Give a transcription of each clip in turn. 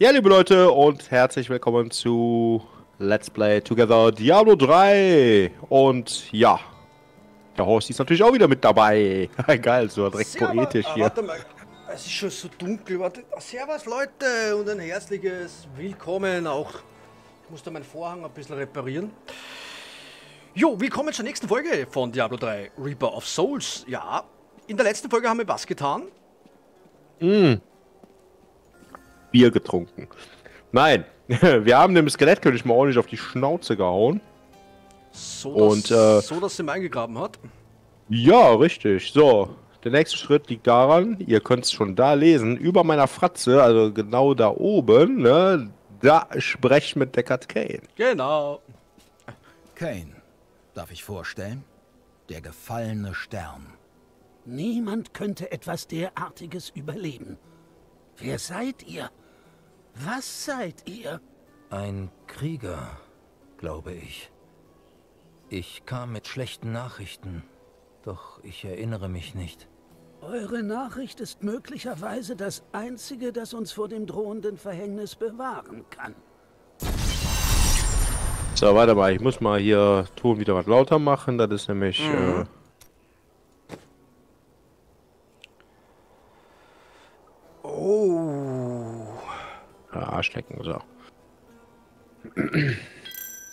Ja, liebe Leute und herzlich willkommen zu Let's Play Together Diablo 3. Und ja, der Horst ist natürlich auch wieder mit dabei. Geil, so direkt Servus, poetisch hier. Warte mal, es ist schon so dunkel. Warte. Servus Leute und ein herzliches Willkommen auch. Ich muss da meinen Vorhang ein bisschen reparieren. Jo, willkommen zur nächsten Folge von Diablo 3 Reaper of Souls. Ja, in der letzten Folge haben wir was getan? Bier getrunken. Nein, wir haben dem Skelettkönig mal ordentlich auf die Schnauze gehauen. So, dass sie ihn eingegraben hat. Ja, richtig. So, der nächste Schritt liegt daran, ihr könnt es schon da lesen, über meiner Fratze, also genau da oben, ne, da sprecht mit Deckard Cain. Genau. Cain, darf ich vorstellen? Der gefallene Stern. Niemand könnte etwas derartiges überleben. Wer seid ihr? Was seid ihr? Ein Krieger, glaube ich. Ich kam mit schlechten Nachrichten, doch ich erinnere mich nicht. Eure Nachricht ist möglicherweise das einzige, das uns vor dem drohenden Verhängnis bewahren kann. So, warte mal, ich muss mal hier Ton wieder was lauter machen, das ist nämlich... Arschlecken, so.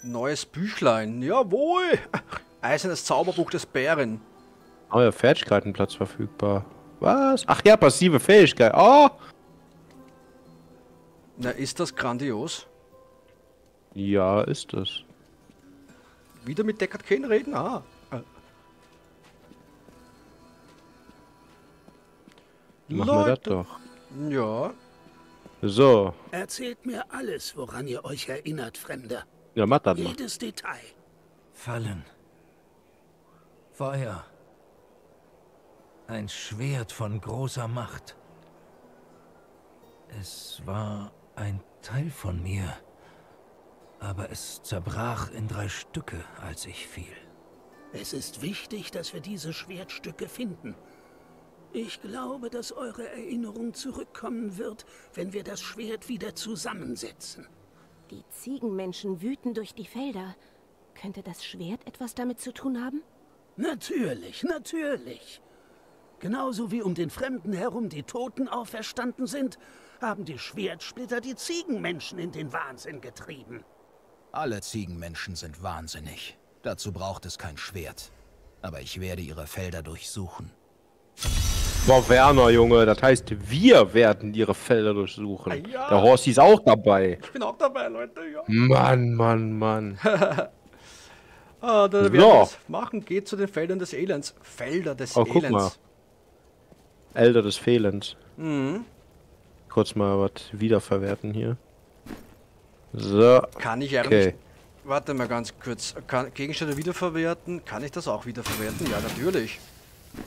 Neues Büchlein, jawohl! Eisernes Zauberbuch des Bären. Neuer Fähigkeitenplatz verfügbar. Was? Ach ja, passive Fähigkeit. Oh! Na, ist das grandios? Ja, ist es. Wieder mit Deckard Cain reden? Ah. Machen wir das doch. Ja. So. Erzählt mir alles, woran ihr euch erinnert, Fremder. Ja, macht das mal. Jedes Detail. Fallen. Feuer. Ein Schwert von großer Macht. Es war ein Teil von mir, aber es zerbrach in 3 Stücke, als ich fiel. Es ist wichtig, dass wir diese Schwertstücke finden. Ich glaube, dass eure Erinnerung zurückkommen wird, wenn wir das Schwert wieder zusammensetzen. Die Ziegenmenschen wüten durch die Felder. Könnte das Schwert etwas damit zu tun haben? Natürlich, natürlich. Genauso wie um den Fremden herum die Toten auferstanden sind, haben die Schwertsplitter die Ziegenmenschen in den Wahnsinn getrieben. Alle Ziegenmenschen sind wahnsinnig. Dazu braucht es kein Schwert. Aber ich werde ihre Felder durchsuchen. Boah, Werner, Junge, das heißt, wir werden ihre Felder durchsuchen. Ah, ja. Der Horst ist auch dabei. Ich bin auch dabei, Leute. Ja. Mann. Da werden wir das machen. Geht zu den Feldern des Elends. Felder des Elends. Guck mal. Elder des Fehlens. Kurz mal was wiederverwerten hier. So. Kann ich eigentlich... Okay. Warte mal ganz kurz. Gegenstände wiederverwerten. Kann ich das auch wiederverwerten? Ja, natürlich.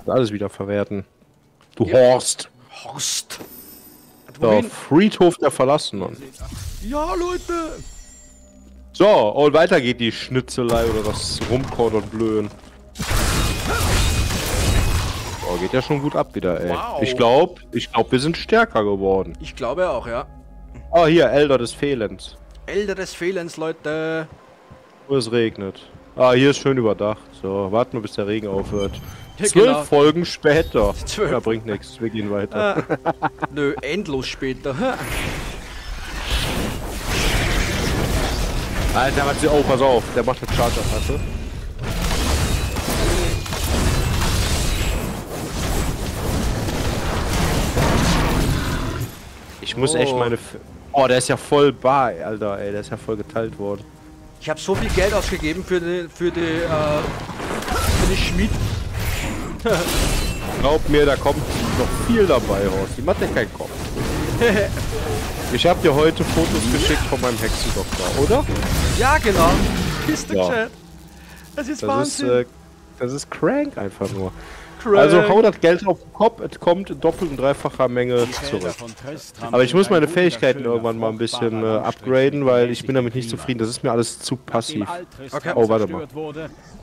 Alles wiederverwerten. Du ja. Horst! So, Friedhof der Verlassenen. Ja, Leute! So, und weiter geht die Schnitzelei oder das Rumkord und Blöden. Oh, geht ja schon gut ab wieder, ey. Wow. Ich glaube, wir sind stärker geworden. Ich glaube auch, ja. Oh, hier, Elder des Fehlens. Elder des Fehlens, Leute. Oh, es regnet. Ah, hier ist schön überdacht. So, warten wir, bis der Regen aufhört. 12 genau. Folgen später. 12. Ja, bringt nichts. Wir gehen weiter. Nö, endlos später. Alter, was sie... Oh, pass auf. Der macht eine Charger-Taste. Ich muss echt meine... Oh, der ist ja voll bar, Alter, ey. Der ist ja voll geteilt worden. Ich habe so viel Geld ausgegeben für die Schmied. Glaub mir, da kommt noch viel dabei raus. Die macht ja keinen Kopf. Ich habe dir heute Fotos geschickt von meinem Hexendoktor, oder? Ja, genau. Kiste Chat. Das ist Wahnsinn. Das ist crank einfach nur. Crank. Also hau das Geld auf den Kopf, es kommt in doppelt- und dreifacher Menge zurück. Aber ich muss meine Fähigkeiten irgendwann mal ein bisschen upgraden, weil ich bin damit nicht zufrieden. Das ist mir alles zu passiv. Okay. Oh, warte mal.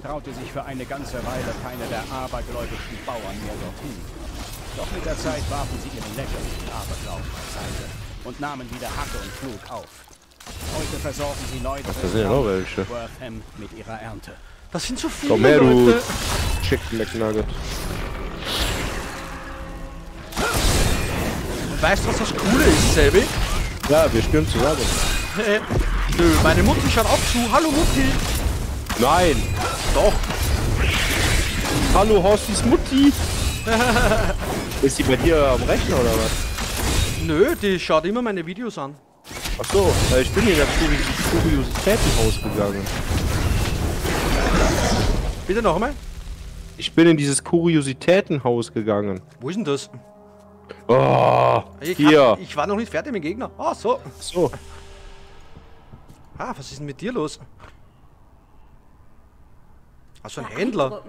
Traute sich für eine ganze Weile keine der abergläubischen Bauern mehr dorthin. Doch mit der Zeit warfen sie ihren lächerlichen Aberglauben beiseite und nahmen wieder Hacke und Flug auf. Heute versorgen sie Leute in Wortham mit ihrer Ernte. Das sind zu viele Komm her, du Leute. Chicken McNugget. Weißt du, was das Coole ist, Selby? Ja, wir spielen zusammen. Nö, meine Mutti schaut auch zu. Hallo Mutti! Nein! Doch! Hallo Horstis Mutti! Ist die bei dir am Rechner oder was? Nö, die schaut immer meine Videos an. Ach so, ich bin hier ganz Kuriositätenhaus gegangen. Bitte noch einmal? Ich bin in dieses Kuriositätenhaus gegangen. Wo ist denn das? Oh, hier. Ich war noch nicht fertig mit dem Gegner. Oh, so. So. Ah, was ist denn mit dir los? Ach, so ein Händler.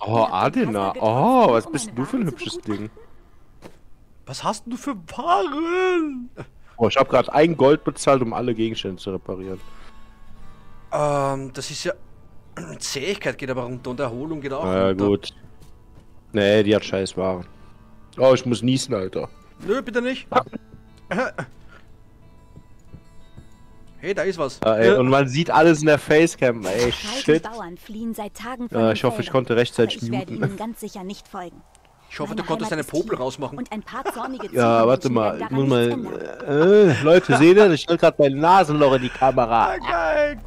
Oh, Adena. Oh, was bist du für ein hübsches Ding? Was hast du für Waren? Oh, ich habe gerade 1 Gold bezahlt, um alle Gegenstände zu reparieren. Das ist ja... Zähigkeit geht aber runter und Erholung geht auch runter. Ja, gut. Nee, die hat scheiß Waren. Oh, ich muss niesen, Alter. Nö, bitte nicht. Hey, da ist was. Ey, und man sieht alles in der Facecam. Ey, shit. Ich hoffe, ich konnte rechtzeitig muten. Ganz sicher nicht folgen. Ich hoffe, du konntest deine Popel rausmachen. Und ein paar zornige ja, warte mal. Ich muss mal... Leute, seht ihr? Ich stelle gerade mein Nasenloch in die Kamera. Geil.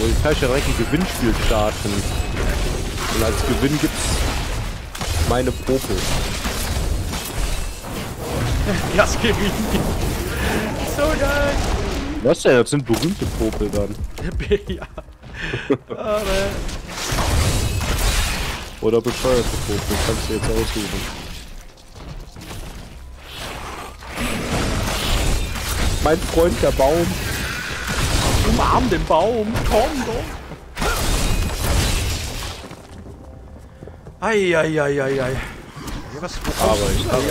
So, jetzt kann ich ja direkt ein Gewinnspiel starten. Und als Gewinn gibt's meine Popel. Das Gewinn. So geil. Was denn? Das sind berühmte Popel dann. Ja. Aber. Oder bescheuerte Popel. Kannst du jetzt aussuchen. Mein Freund, der Baum. Umarm den Baum. Komm doch. Eieieiei. Was für ein Aber ich habe...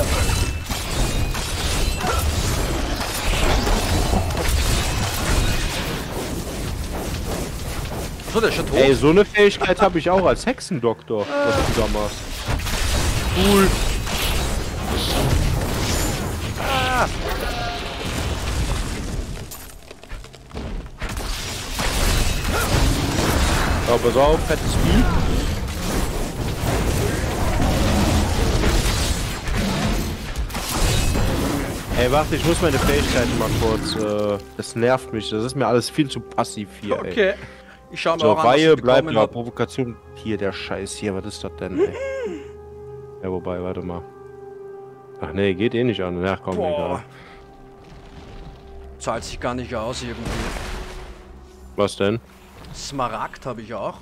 So, der ist schon tot. Ey, so eine Fähigkeit habe ich auch als Hexendoktor, was du da machst. Cool. Ah. Aber so auf, fettes Spiel. Ey, warte, ich muss meine Fähigkeiten mal kurz, das nervt mich, das ist mir alles viel zu passiv hier, ey. Okay, ich schau mal so, auch an, Weihe, bleibt mal, Provokation, hier, der Scheiß hier, was ist das denn, ey? Ja, wobei, warte mal. Ach nee, geht eh nicht an, ja, komm, egal. Zahlt sich gar nicht aus irgendwie. Was denn? Smaragd habe ich auch.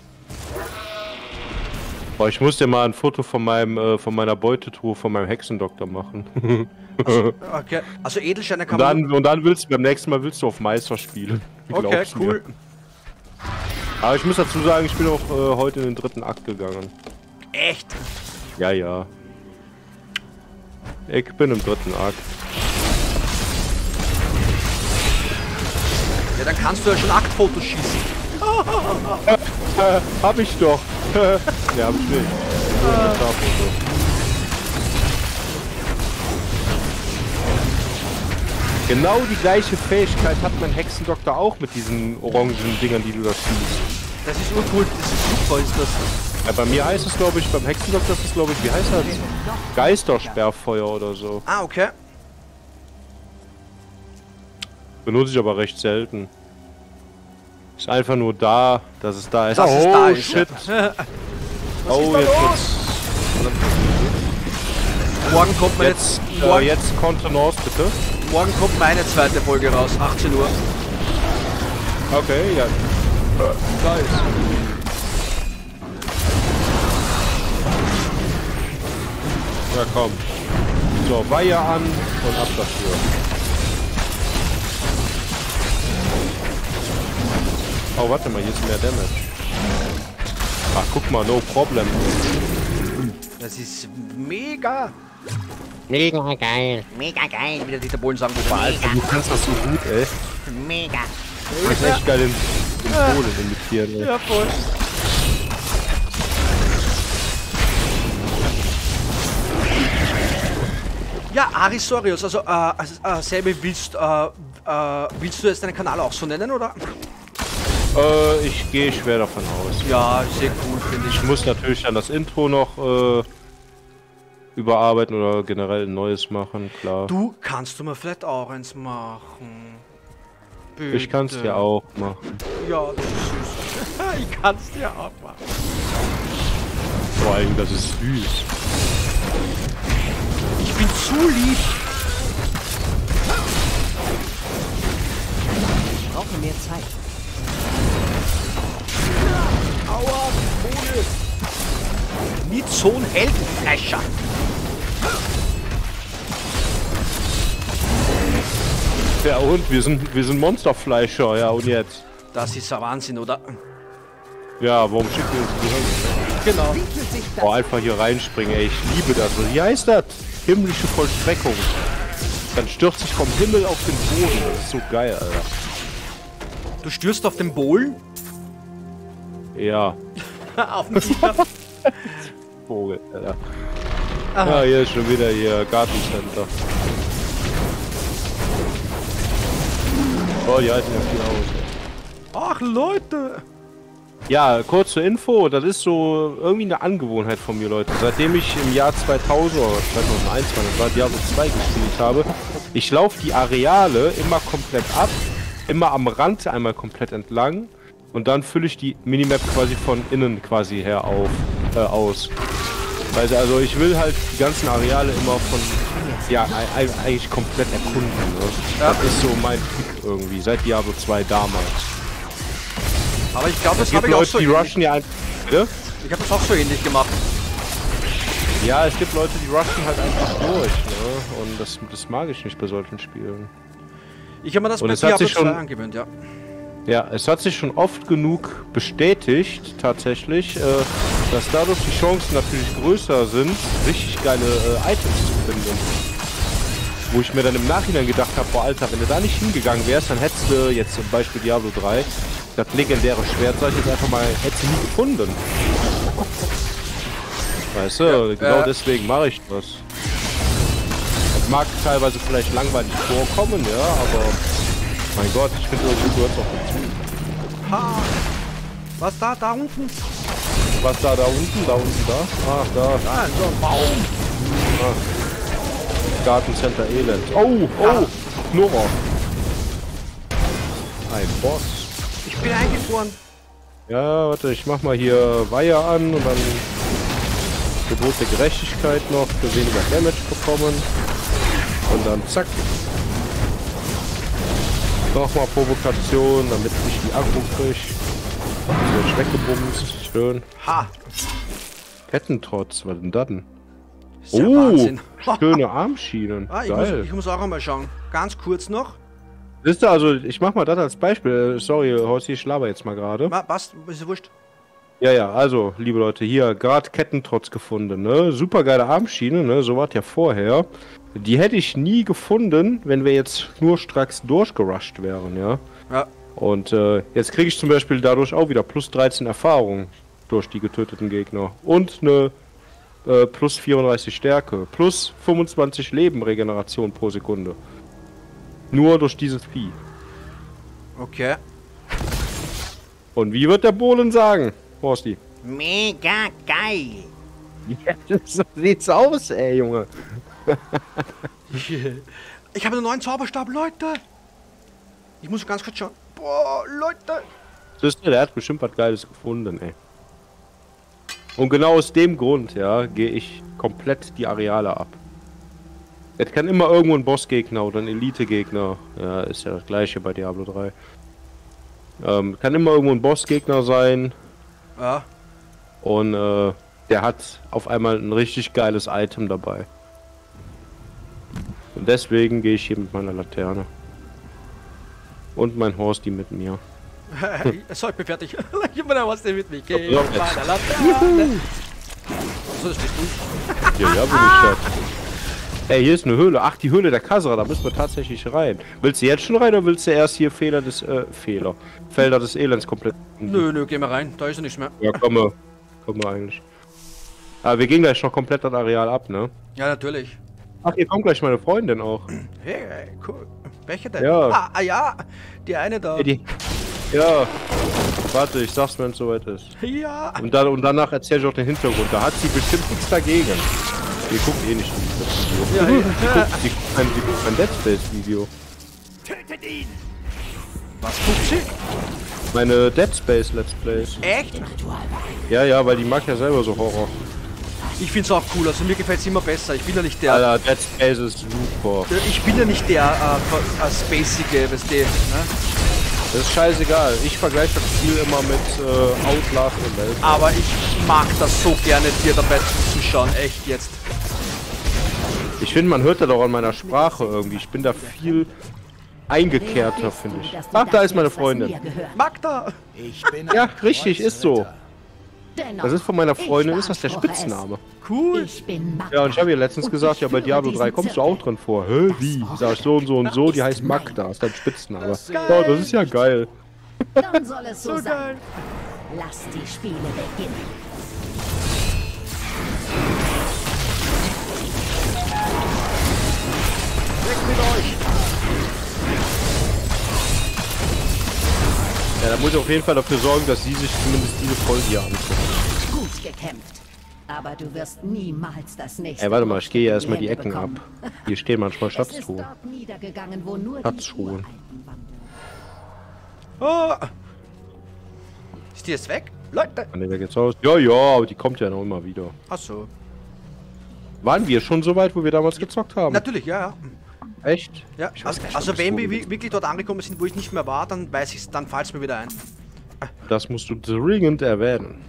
Boah, ich muss dir mal ein Foto von meinem, von meiner Beutetruhe, von meinem Hexendoktor machen. Also, okay, also Edelsteine kann man... Und dann willst du, beim nächsten Mal willst du auf Meister spielen. Okay, cool. Mir. Aber ich muss dazu sagen, ich bin auch heute in den 3. Akt gegangen. Echt? Ja, ja. Ich bin im 3. Akt. Ja, dann kannst du ja schon Aktfotos schießen. Hab ich doch. Ja, hab ich nicht. Genau die gleiche Fähigkeit hat mein Hexendoktor auch mit diesen orangen Dingern, die du da schießt. Das ist urcool, das ist super, ist das. Ja, bei mir heißt es, glaube ich, beim Hexendoktor ist es, glaube ich, wie heißt das? Geistersperrfeuer oder so. Ah, okay. Benutze ich aber recht selten. Ist einfach nur da, dass es da ist. Das ist da, shit. Oh, jetzt. Morgen kommt meine jetzt Kontenance, bitte. Morgen kommt meine 2. Folge raus, 18 Uhr. Okay, ja. Da ist. Ja, komm. So, Weihe an und ab dafür. Oh, warte mal, hier ist mehr Damage. Ach, guck mal, no problem. Das ist mega. Mega geil. Mega geil. Wieder die Bohlen sagen, du kannst das so gut, ey. Mega. Du kannst echt geil den Bohlen imitieren, ey. Ja, voll. Ja, Arisorius, also Selby, willst du jetzt deinen Kanal auch so nennen, oder? Ich gehe schwer davon aus. Ja, sehr cool, finde ich. Ich muss natürlich dann das Intro noch überarbeiten oder generell ein neues machen, klar. Du kannst mir vielleicht auch eins machen. Bitte. Ich kann es dir auch machen. Ja, das ist süß. Ich kann es dir auch machen. Vor allem, das ist süß. Ich bin zu lieb. Ich brauche mehr Zeit. Aua, Vogel. Nicht so ein Heldenfleischer. Ja und, wir sind Monsterfleischer, ja und jetzt? Das ist ja Wahnsinn, oder? Ja, warum schicken wir uns die Hände? Genau. Oh, einfach hier reinspringen, ey, ich liebe das. Wie heißt das? Himmlische Vollstreckung. Dann stürzt ich vom Himmel auf den Boden. Das ist so geil, Alter. Du stürzt auf den Boden? Ja. Auf den Vogel, Alter. Aha. Ja, hier ist schon wieder hier Gartencenter. Oh, die halten ja viel aus. Ach, Leute! Ja, kurz zur Info, das ist so irgendwie eine Angewohnheit von mir, Leute. Seitdem ich im Jahr 2000 oder 2001, das war Diablo 2 gespielt habe, ich laufe die Areale immer komplett ab, immer am Rand einmal komplett entlang und dann fülle ich die Minimap quasi von innen quasi her auf, aus. Also ich will halt die ganzen Areale immer von, ja, eigentlich komplett erkunden. Ne? Das ist so mein Pick irgendwie, seit Diablo 2 damals. Aber ich glaube, das habe ich Leute, auch so die rushen ja einfach, ne? Ich habe das auch so ähnlich gemacht. Ja, es gibt Leute, die rushen halt einfach durch, ne? Und das mag ich nicht bei solchen Spielen. Ich habe mir das bei Diablo 2 angewöhnt, ja. Ja, es hat sich schon oft genug bestätigt, tatsächlich, dass dadurch die Chancen natürlich größer sind, richtig geile Items zu finden. Wo ich mir dann im Nachhinein gedacht habe, boah Alter, wenn du da nicht hingegangen wärst, dann hättest du jetzt zum Beispiel Diablo 3, das legendäre Schwert, sag ich jetzt einfach mal, hättest du nie gefunden. Weißt du, ja, genau deswegen mache ich das. Das mag teilweise vielleicht langweilig vorkommen, ja, aber... Mein Gott, ich finde irgendwie gehört auch dazu. Ha! Was da? Da unten? Was da? Da unten? Da unten? Da? Ach, da. Nein, so ein Baum. Ah. Gartencenter Elend. Oh, oh! Knurrer. Ein Boss. Ich bin eingefroren. Ja, warte, ich mach mal hier Weiher an und dann... Gebot der Gerechtigkeit noch, für weniger Damage bekommen. Und dann zack. Nochmal Provokation, damit ich die Akku krieg. So, weggebumst. Schön. Ha! Kettentrotz, was denn das denn? Oh! Wahnsinn. Schöne Armschienen. Ah, geil. Ich muss auch einmal schauen. Ganz kurz noch. Wisst ihr, also ich mach mal das als Beispiel. Sorry, Horsi, ich laber jetzt mal gerade. Passt, ist ja wurscht. Ja, ja, also, liebe Leute, hier gerade Kettentrotz gefunden, ne? Super geile Armschiene, ne? So war ja vorher. Die hätte ich nie gefunden, wenn wir jetzt nur stracks durchgerusht wären, ja? Ja. Und jetzt kriege ich zum Beispiel dadurch auch wieder plus 13 Erfahrung durch die getöteten Gegner. Und eine plus 34 Stärke, plus 25 Lebenregeneration pro Sekunde. Nur durch dieses Vieh. Okay. Und wie wird der Bohlen sagen, Horsti? Mega geil! Ja, so sieht's aus, ey, Junge. Ich habe einen neuen Zauberstab, Leute! Ich muss ganz kurz schauen. Boah, Leute! Das ist, der hat bestimmt was Geiles gefunden, ey. Und genau aus dem Grund, ja, gehe ich komplett die Areale ab. Es kann immer irgendwo ein Bossgegner oder ein Elite-Gegner, ja, ist ja das gleiche bei Diablo 3. Kann immer irgendwo ein Bossgegner sein. Ja. Und der hat auf einmal ein richtig geiles Item dabei. Und deswegen gehe ich hier mit meiner Laterne. Und mein Horsti mit mir. So, ich bin fertig. Ich bin der Horsti mit mir. Geh mit meiner Laterne. Achso, das bist du. Ja, ja, bin ich. Ey, hier ist eine Höhle. Ach, die Höhle der Kasra, da müssen wir tatsächlich rein. Willst du jetzt schon rein oder willst du erst hier Felder des Elends komplett? Nö, geh mal rein. Da ist ja nichts mehr. Ja, komm mal eigentlich. Aber wir gehen gleich noch komplett das Areal ab, ne? Ja, natürlich. Ach, hier kommt gleich meine Freundin auch. Hey, cool. Welche denn? Ja. Ah, ja, die eine da. Ja. Warte, ich sag's, wenn es soweit ist. Ja. Und, danach erzähl ich auch den Hintergrund. Da hat sie bestimmt nichts dagegen. Die guckt eh nicht das Video. Ja, die guckt ein Let's Space Video. Tötet ihn! Was guckt sie? Meine Dead Space Let's Plays. Echt? Ja, ja, weil die mag ja selber so Horror. Ich find's auch cool, also mir gefällt's immer besser. Ich bin ja nicht der... Alter, Dead Space ist super. Ich bin ja nicht der spacige, weißt du, ne? Das ist scheißegal. Ich vergleiche das Spiel immer mit Outlast und Welt. Aber ich mag das so gerne, dir dabei zuzuschauen, echt jetzt. Ich finde, man hört das auch an meiner Sprache irgendwie. Ich bin da viel... eingekehrter, finde ich. Ach, da ist meine Freundin. Magda! Ich bin ja, richtig, ist so. Das ist von meiner Freundin, ist das der Spitzname. Cool. Ja, und ich habe ihr letztens gesagt, ja, bei Diablo 3 kommst du auch drin vor. Hä, wie? Sag ich so und so, die heißt Magda, ist dein Spitzname. Das ist, ja, das ist ja geil. Dann soll es so sein. Lass die Spiele beginnen. Weg mit euch! Ja, da muss ich auf jeden Fall dafür sorgen, dass sie sich zumindest diese Folge hier anguckt. Gut gekämpft, aber du wirst niemals das nächste. Ey, warte mal, ich gehe ja erstmal die Ecken bekommen. Ab. Hier stehen manchmal Schatztruhen. Schatztruhen. Oh. Ist die jetzt weg? Leute! Nee, weg jetzt raus. Ja, ja, aber die kommt ja noch immer wieder. Ach so. Waren wir schon so weit, wo wir damals gezockt haben? Natürlich, ja, ja. Echt? Ja, also wenn wir wirklich dort angekommen sind, wo ich nicht mehr war, dann weiß ich es, dann fällt es mir wieder ein. Das musst du dringend erwähnen.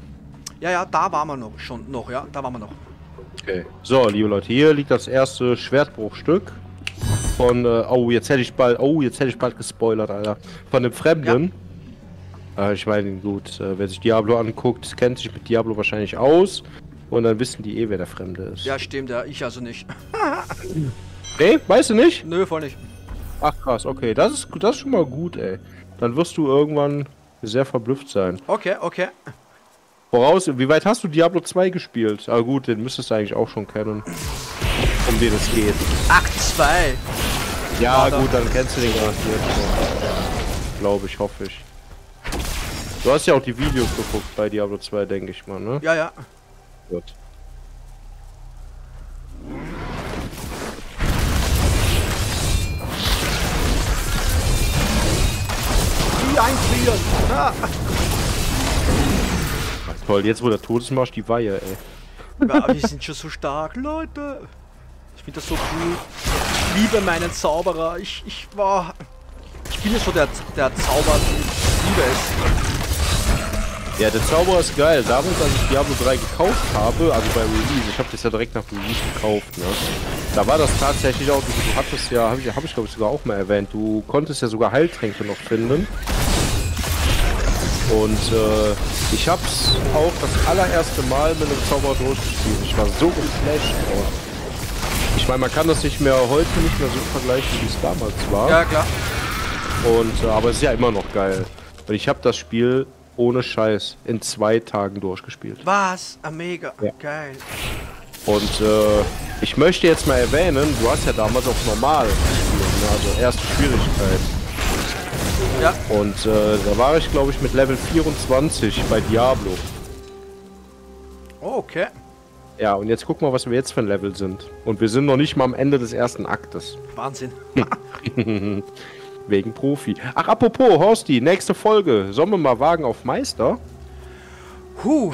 Ja, ja, da waren wir noch, ja, da waren wir noch. Okay, so, liebe Leute, hier liegt das erste Schwertbruchstück von, oh, jetzt hätte ich bald gespoilert, Alter, von dem Fremden. Ja. Ich meine, gut, wer sich Diablo anguckt, kennt sich mit Diablo wahrscheinlich aus und dann wissen die eh, wer der Fremde ist. Ja, stimmt, ja, ich also nicht. Ey, weißt du nicht? Nö, voll nicht. Ach krass, okay, das ist schon mal gut, ey. Dann wirst du irgendwann sehr verblüfft sein. Okay, okay. Voraus, wie weit hast du Diablo 2 gespielt? Aber gut, den müsstest du eigentlich auch schon kennen, um den es geht. Akt 2! Ja, Alter. Gut, dann kennst du den garantiert. Glaube ich, hoffe ich. Du hast ja auch die Videos geguckt bei Diablo 2, denke ich mal, ne? Ja, ja. Gut. Einfrieren! Ah. Toll, jetzt wo der Todesmarsch die Weihe, ey. Ja, wir sind schon so stark, Leute! Ich finde das so cool. Ich liebe meinen Zauberer. Ich bin ja so der Zauberer, ich liebe es. Ja, der Zauberer ist geil. Damals, als ich Diablo 3 gekauft habe, also bei Release, ich habe das ja direkt nach Release gekauft, ne? Da war das tatsächlich auch, du hattest ja, hab ich glaube ich sogar auch mal erwähnt, du konntest ja sogar Heiltränke noch finden. Und ich hab's auch das allererste Mal mit einem Zauberer durchgespielt. Ich war so geflasht. Ich meine, man kann das nicht mehr heute nicht mehr so vergleichen, wie es damals war. Ja, klar. Und aber es ist ja immer noch geil. Und ich habe das Spiel ohne Scheiß in 2 Tagen durchgespielt. Was? Mega, ja. Geil. Und ich möchte jetzt mal erwähnen, du hast ja damals auf normal gespielt, ne? Also erste Schwierigkeit. Ja. Und da war ich, glaube ich, mit Level 24 bei Diablo. Oh, okay. Ja, und jetzt guck mal, was wir jetzt für ein Level sind. Und wir sind noch nicht mal am Ende des ersten Aktes. Wahnsinn. Wegen Profi. Ach, apropos, Horsti, nächste Folge. Sollen wir mal wagen auf Meister? Huh.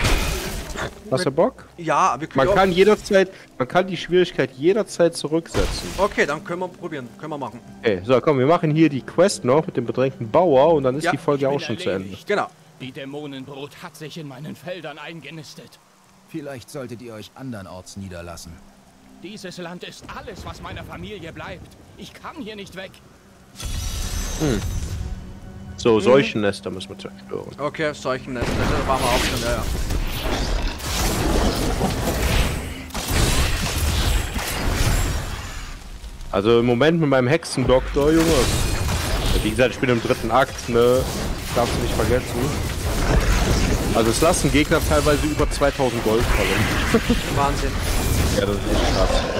Hast du Bock? Ja, wir können. Man kann die Schwierigkeit jederzeit zurücksetzen. Okay, dann können wir probieren. Können wir machen. Okay, so komm, wir machen hier die Quest noch mit dem bedrängten Bauer und dann ist ja, die Folge auch schon erledigt. Zu Ende. Genau. Die Dämonenbrut hat sich in meinen Feldern eingenistet. Vielleicht solltet ihr euch andernorts niederlassen. Dieses Land ist alles, was meiner Familie bleibt. Ich kann hier nicht weg. Hm. So, Seuchennester müssen wir zerstören. Okay, Seuchennester. Das waren wir auch schon, ja. Also im Moment mit meinem Hexendoktor, Junge. Wie gesagt, ich bin im 3. Akt, ne? Darfst du nicht vergessen. Also es lassen Gegner teilweise über 2000 Gold fallen. Wahnsinn. Ja, das ist echt krass.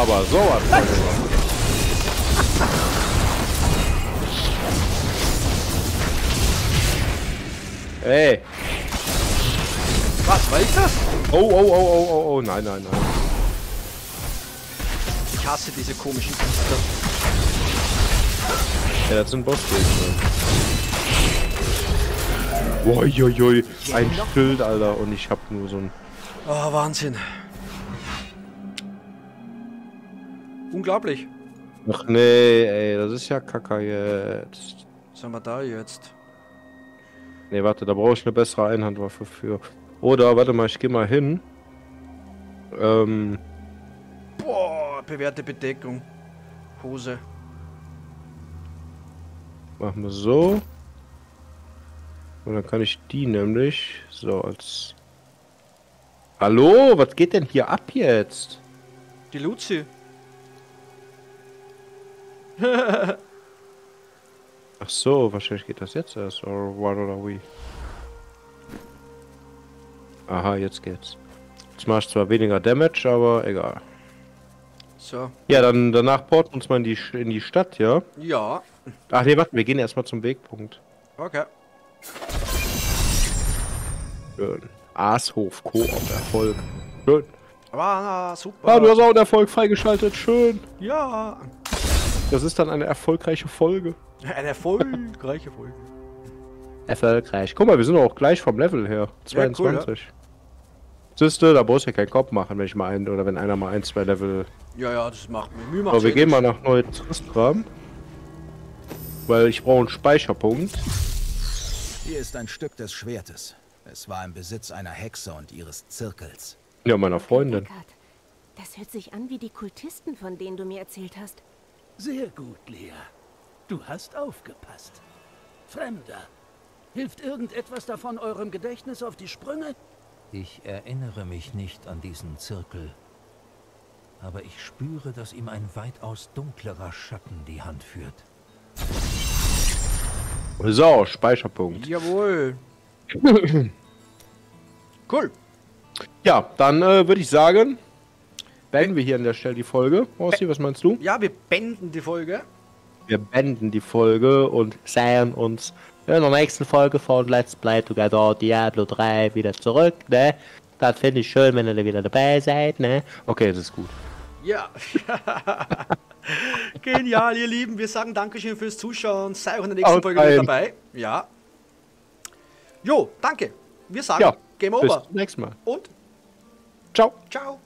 aber sowas. Ey. Was, war ich das? Oh, nein. Ich hasse diese komischen Künstler. Ja, das sind Bossgegner. Uiuiui, ein Schild, Alter, und ich hab nur so ein... Oh, Wahnsinn. Unglaublich. Ach nee, ey, das ist ja Kacke jetzt. Was haben wir da jetzt? Nee, warte, da brauche ich eine bessere Einhandwaffe für. Oder, warte mal, ich geh mal hin. Boah, bewährte Bedeckung. Hose. Machen wir so. Und dann kann ich die nämlich so als... Hallo, was geht denn hier ab jetzt? Die Luzi. Ach so, wahrscheinlich geht das jetzt erst. Oder wie? Aha, jetzt geht's. Jetzt mach ich zwar weniger Damage, aber egal. So. Ja, dann danach porten uns mal in die Stadt, ja? Ja. Ach nee, warte, wir gehen erstmal zum Wegpunkt. Okay. Schön. Aashof, Koop, Erfolg. Schön. Ah, super. Ah, du hast auch einen Erfolg freigeschaltet. Schön. Ja. Das ist dann eine erfolgreiche Folge. Eine erfolgreiche Folge. Erfolgreich. Guck mal, wir sind auch gleich vom Level her. 22. Ja, cool, ja. Siehst du, da brauchst du ja keinen Kopf machen, wenn ich mal ein, zwei Level. Ja, das macht mir Mühe. Aber wir gehen mal nach Neu-Tristram. Weil ich brauche einen Speicherpunkt. Hier ist ein Stück des Schwertes. Es war im Besitz einer Hexe und ihres Zirkels. Ja, meiner Freundin. Das hört sich an wie die Kultisten, von denen du mir erzählt hast. Sehr gut, Lea. Du hast aufgepasst. Fremder, hilft irgendetwas davon eurem Gedächtnis auf die Sprünge? Ich erinnere mich nicht an diesen Zirkel. Aber ich spüre, dass ihm ein weitaus dunklerer Schatten die Hand führt. So, Speicherpunkt. Jawohl. Cool. Ja, dann würde ich sagen... Beenden wir hier an der Stelle die Folge. Horsti, was meinst du? Ja, wir beenden die Folge. Wir beenden die Folge und sehen uns in der nächsten Folge von Let's Play Together Diablo 3 wieder zurück, ne? Das finde ich schön, wenn ihr wieder dabei seid, ne? Okay, das ist gut. Ja. Genial, ihr Lieben. Wir sagen Dankeschön fürs Zuschauen. Sei auch in der nächsten Folge wieder dabei. Ja. Jo, danke. Wir sagen Game Over. Bis zum nächsten Mal. Und? Ciao. Ciao.